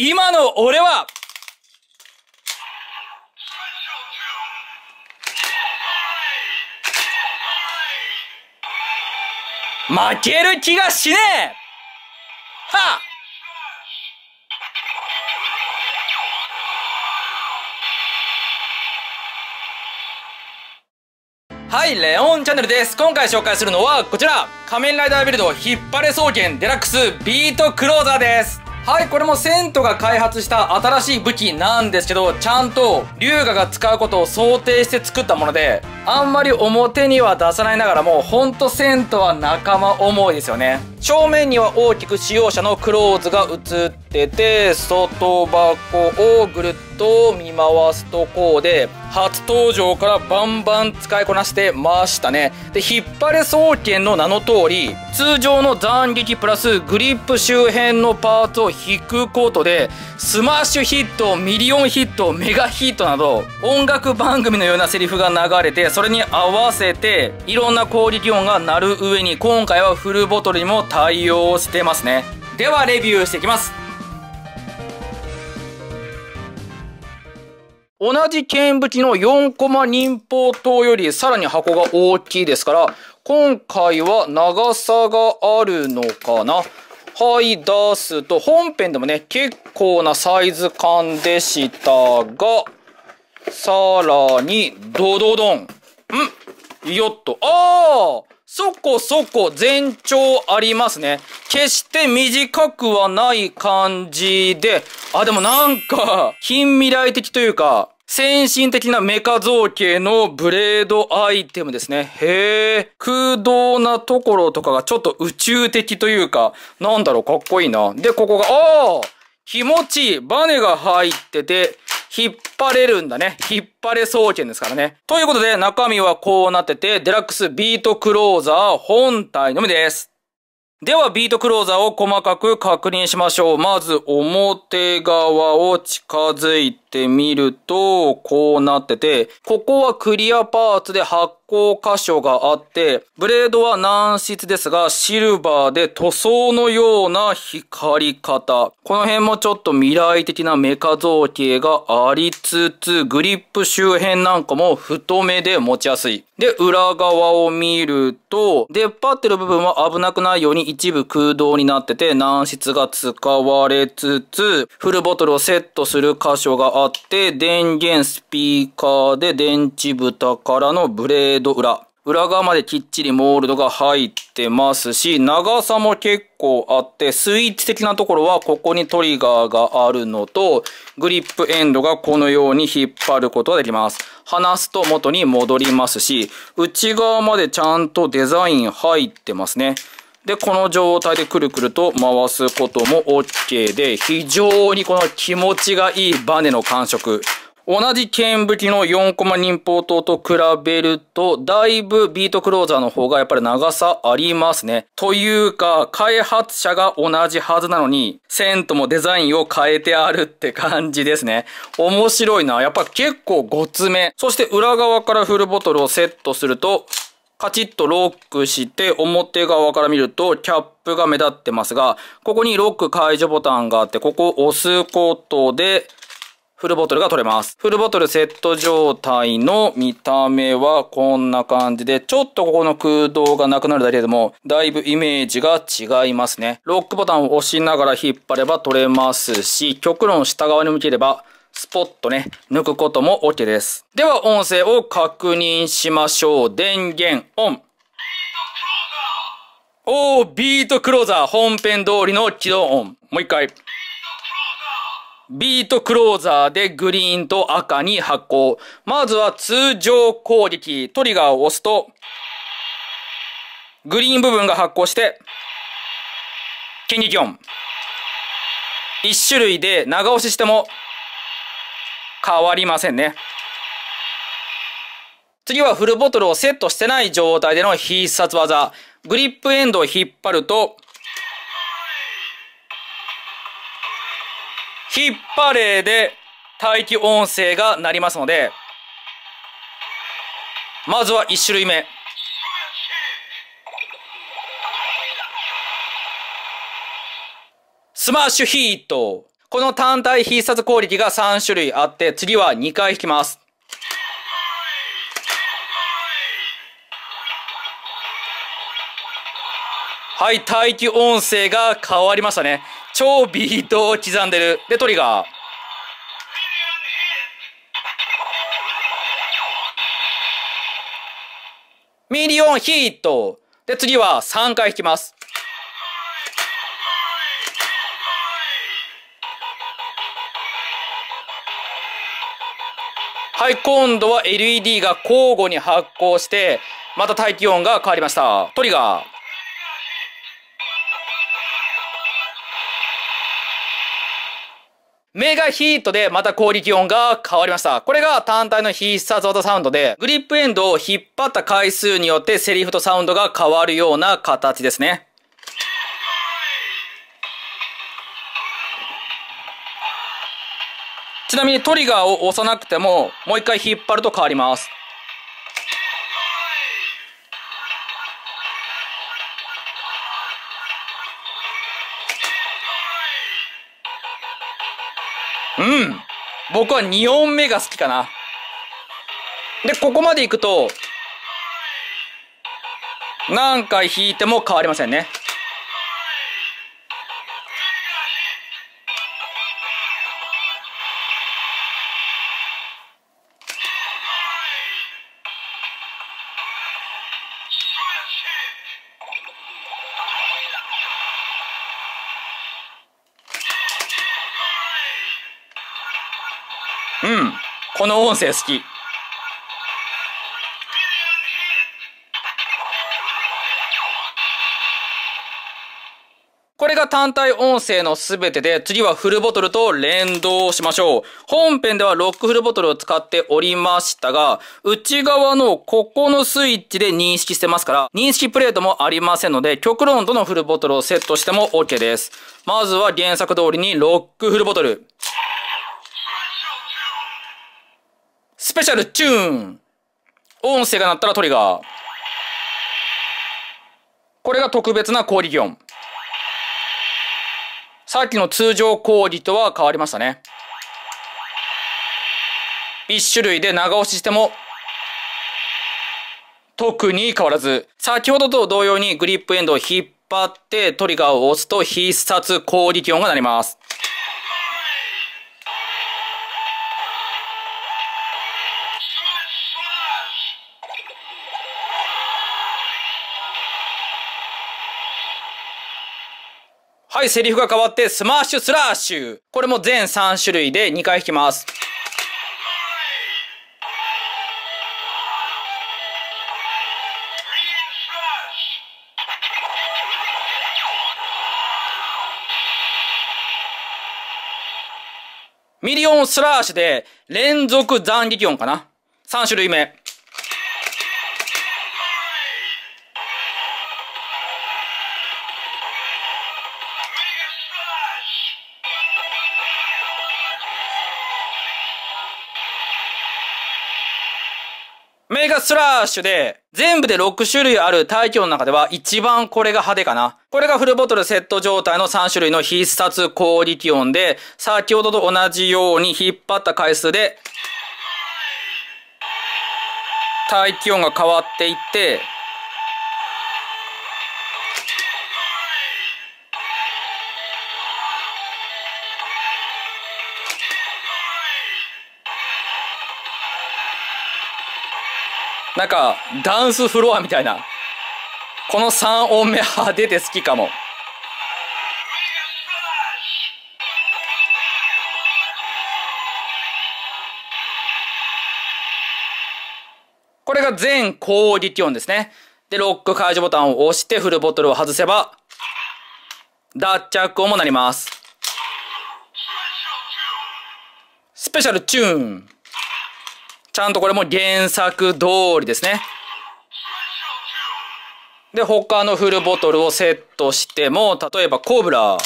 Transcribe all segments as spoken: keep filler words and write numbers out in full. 今の俺は、負ける気がしねえ！はあ！はい、レオンチャンネルです。今回紹介するのはこちら、仮面ライダービルド引っ張れ双剣デラックスビートクローザーです。はい、これもセントが開発した新しい武器なんですけど、ちゃんと龍河が使うことを想定して作ったもので、あんまり表には出さないながらも、ほんとセントは仲間思いですよね。正面には大きく使用者のクローズが映ってて、外箱をぐるっと見回すとこうで、初登場からバンバン使いこなしてましたね。で、引っ張れ双剣の名の通り、通常の斬撃プラスグリップ周辺のパーツを引くことで、スマッシュヒット、ミリオンヒット、メガヒットなど、音楽番組のようなセリフが流れて、それに合わせて、いろんな攻撃音が鳴る上に、今回はフルボトルにも対応してますね。では、レビューしていきます。同じ剣武器のよんコマ忍法刀よりさらに箱が大きいですから、今回は長さがあるのかな。はい、出すと、本編でもね、結構なサイズ感でしたが、さらに、ドドドン。ん？よっと。あー！そこそこ全長ありますね。決して短くはない感じで、あ、でもなんか、近未来的というか、先進的なメカ造形のブレードアイテムですね。へえ。空洞なところとかがちょっと宇宙的というか、なんだろう、かっこいいな。で、ここが、ああ！気持ちいい。バネが入ってて、引っ張れるんだね。引っ張れ双剣ですからね。ということで、中身はこうなってて、デラックスビートクローザー本体のみです。では、ビートクローザーを細かく確認しましょう。まず、表側を近づいてみると、こうなってて、ここはクリアパーツで発光箇所があって、ブレードは軟質ですが、シルバーで塗装のような光り方。この辺もちょっと未来的なメカ造形がありつつ、グリップ周辺なんかも太めで持ちやすい。で、裏側を見ると、出っ張ってる部分は危なくないように一部空洞になってて、軟質が使われつつ、フルボトルをセットする箇所があって、電源スピーカーで電池蓋からのブレード裏。裏側まできっちりモールドが入ってますし、長さも結構あって、スイッチ的なところはここにトリガーがあるのと、グリップエンドがこのように引っ張ることができます。離すと元に戻りますし、内側までちゃんとデザイン入ってますね。で、この状態でくるくると回すことも オーケー で、非常にこの気持ちがいいバネの感触。同じ剣武器のよんコマ忍法刀と比べると、だいぶビートクローザーの方がやっぱり長さありますね。というか、開発者が同じはずなのに、セントもデザインを変えてあるって感じですね。面白いな。やっぱ結構ごつめ。そして裏側からフルボトルをセットすると、カチッとロックして、表側から見るとキャップが目立ってますが、ここにロック解除ボタンがあって、ここを押すことで、フルボトルが取れます。フルボトルセット状態の見た目はこんな感じで、ちょっとここの空洞がなくなるだけでも、だいぶイメージが違いますね。ロックボタンを押しながら引っ張れば取れますし、極論下側に向ければ、スポッとね、抜くことも オーケー です。では、音声を確認しましょう。電源オン。おー、ビートクローザー。本編通りの起動音。もう一回。ビートクローザーでグリーンと赤に発光。まずは通常攻撃。トリガーを押すと、グリーン部分が発光して、剣撃音。一種類で長押ししても、変わりませんね。次はフルボトルをセットしてない状態での必殺技。グリップエンドを引っ張ると、引っ張れで待機音声が鳴りますので、まずはいちしゅるいめ。スマッシュヒット。この単体必殺攻撃がさん種類あって、次はにかい引きます。はい、待機音声が変わりましたね。超微動を刻んでる。で、トリガー。ミリオンヒット。で、次はさんかい引きます。はい、今度は エルイーディー が交互に発光して、また待機音が変わりました。トリガー。メガヒートでまた攻撃音が変わりました。これが単体の必殺技サウンドで、グリップエンドを引っ張った回数によってセリフとサウンドが変わるような形ですね。ちなみにトリガーを押さなくても、もう一回引っ張ると変わります。うん。僕はに音目が好きかな。で、ここまで行くと、何回弾いても変わりませんね。うん。この音声好き。これが単体音声のすべてで、次はフルボトルと連動しましょう。本編ではロックフルボトルを使っておりましたが、内側のここのスイッチで認識してますから、認識プレートもありませんので、極論とのフルボトルをセットしても OK です。まずは原作通りにロックフルボトル。スペシャルチューン。音声が鳴ったらトリガー。これが特別な攻撃音。さっきの通常攻撃とは変わりましたね。一種類で長押ししても、特に変わらず。先ほどと同様にグリップエンドを引っ張ってトリガーを押すと必殺攻撃音が鳴ります。はい、セリフが変わって、スマッシュスラッシュ。これも全さん種類でにかい弾きます。ミリオンスラッシュで、連続斬撃音かな。さん種類目。メガスラッシュで、全部でろく種類ある待機音の中では一番これが派手かな。これがフルボトルセット状態のさん種類の必殺攻撃音で、先ほどと同じように引っ張った回数で、待機音が変わっていって、なんか、ダンスフロアみたいな。このさん音目派手で好きかも。これが全攻撃音ですね。で、ロック解除ボタンを押してフルボトルを外せば、脱着音も鳴ります。スペシャルチューン。ちゃんとこれも原作通りですね。で、他のフルボトルをセットしても、例えばコブラ。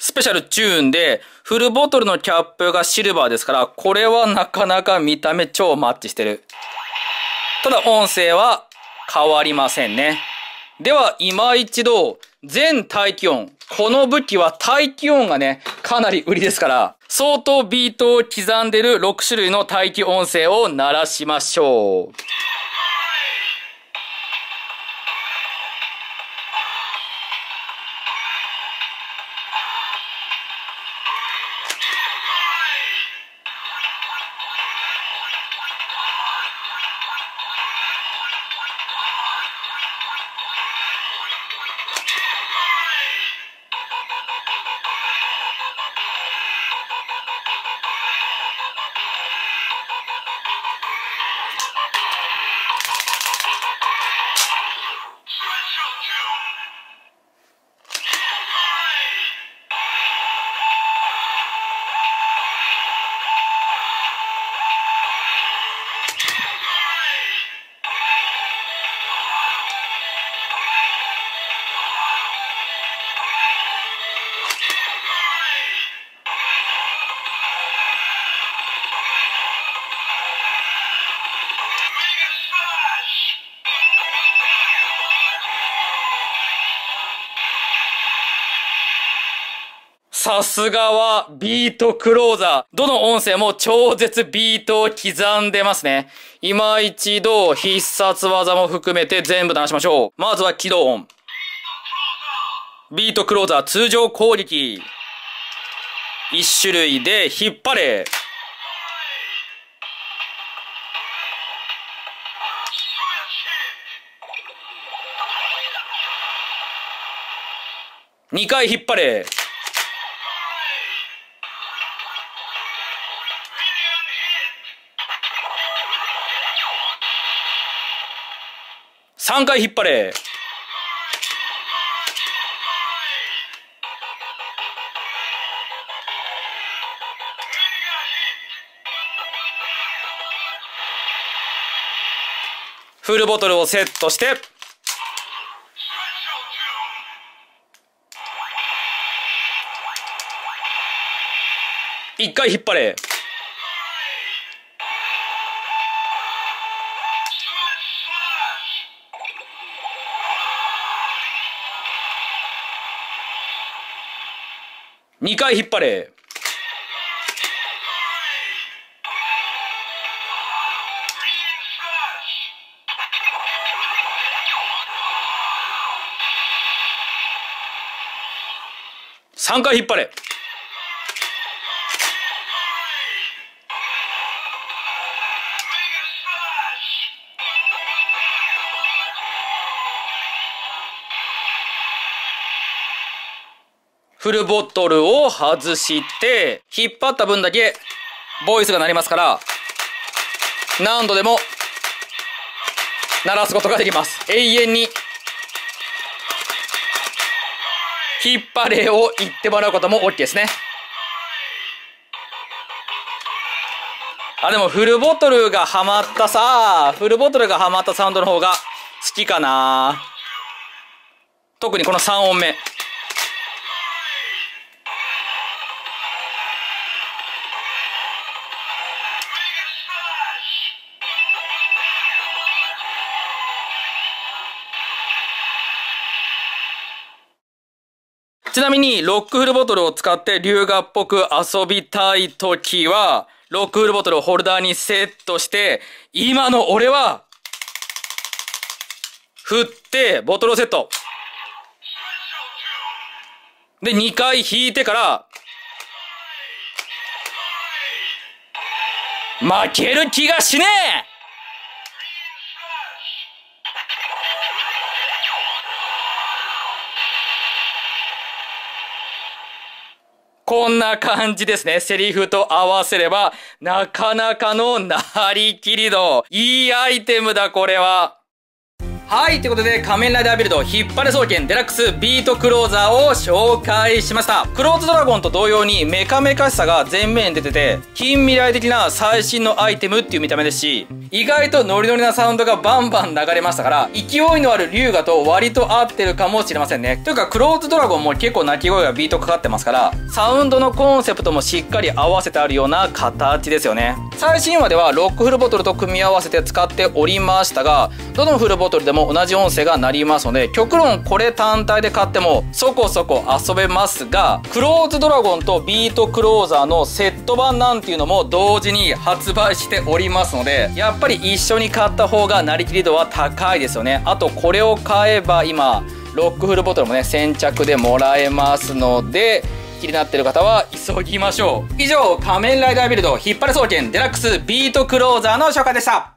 スペシャルチューンで、フルボトルのキャップがシルバーですから、これはなかなか見た目超マッチしてる。ただ音声は変わりませんね。では、今一度、全待機音。この武器は大気音がね、かなり売りですから、相当ビートを刻んでるろく種類の大気音声を鳴らしましょう。さすがはビートクローザー。どの音声も超絶ビートを刻んでますね。今一度必殺技も含めて全部鳴らしましょう。まずは起動音。ビートクローザー通常攻撃。一種類で引っ張れ。二回引っ張れ。さんかい引っ張れ。フルボトルをセットしていっかい引っ張れ。にかい引っ張れ。さんかい引っ張れ。フルボトルを外して、引っ張った分だけ、ボイスが鳴りますから、何度でも、鳴らすことができます。永遠に、引っ張れを言ってもらうことも OK ですね。あ、でもフルボトルがハマったさ、フルボトルがハマったサウンドの方が好きかな。特にこのさんおんめ。ちなみに、ロックフルボトルを使って龍河っぽく遊びたいときは、ロックフルボトルをホルダーにセットして、今の俺は、振って、ボトルをセット。で、にかい引いてから、負ける気がしねえ！こんな感じですね。セリフと合わせれば、なかなかのなりきり度。いいアイテムだ、これは。はい、ということで、仮面ライダービルド、引っ張れ双剣、デラックス、ビートクローザーを紹介しました。クローズドラゴンと同様に、メカメカしさが前面に出てて、近未来的な最新のアイテムっていう見た目ですし、意外とノリノリなサウンドがバンバン流れましたから、勢いのある龍河と割と合ってるかもしれませんね。というか、クローズドラゴンも結構鳴き声がビートかかってますから、サウンドのコンセプトもしっかり合わせてあるような形ですよね。最新話では、ロックフルボトルと組み合わせて使っておりましたが、どのフルボトルでもも同じ音声が鳴りますので、極論これ単体で買ってもそこそこ遊べますが、クローズドラゴンとビートクローザーのセット版なんていうのも同時に発売しておりますので、やっぱり一緒に買った方がなりきり度は高いですよね。あとこれを買えば今ロックフルボトルもね先着でもらえますので、気になってる方は急ぎましょう。以上、仮面ライダービルド引っ張れ総研デラックスビートクローザーの紹介でした。